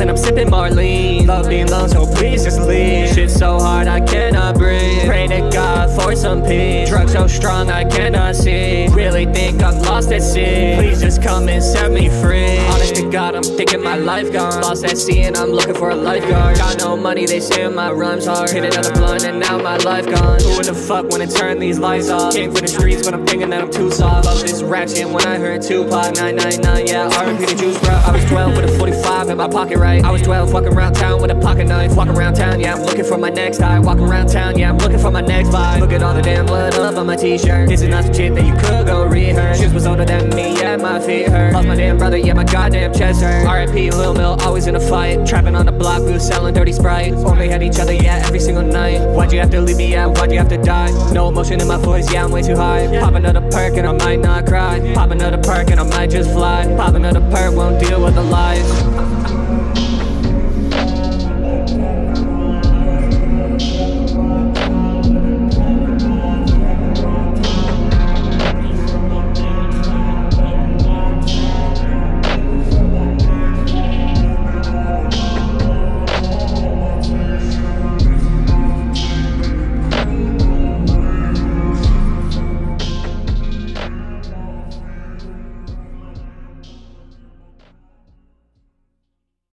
And I'm sipping Marlene. Love being alone, so please just leave. Shit's so hard, I cannot breathe. Pray to God for some peace. Drugs so strong, I cannot see. Really think I'm lost at sea. Please just come and set me free. Honest to God, I'm thinking my life gone. Lost at sea and I'm looking for a lifeguard. Got no money, they saying my rhymes hard. Hit another blunt and now my life gone. Who the fuck wanna turn these lights off? Came for the streets when I'm thinking that I'm too soft. Love this rap shit when I heard Tupac. 999, yeah, R.I.P. to Juice WRLD. I was 12 with a 45 in my pocket, right? I was 12, walking around town with a pocket knife. Walking around town, yeah, I'm looking for my next high. Walking around town, yeah, I'm looking for my next vibe. Look at all the damn blood up on my t-shirt. This is not some shit that you could go rehearse. Shoes was older than me, yeah, my feet hurt. Lost my damn brother, yeah, my goddamn chest hurt. R.I.P. Lil' Mill, always in a fight. Trapping on the block, we was selling dirty Sprite. Only had each other, yeah, every single night. Why'd you have to leave me, yeah, why'd you have to die? No emotion in my voice, yeah, I'm way too high. Pop another perk and I might not cry. Pop another perk and I might just fly. Pop another perk, won't deal with the lies.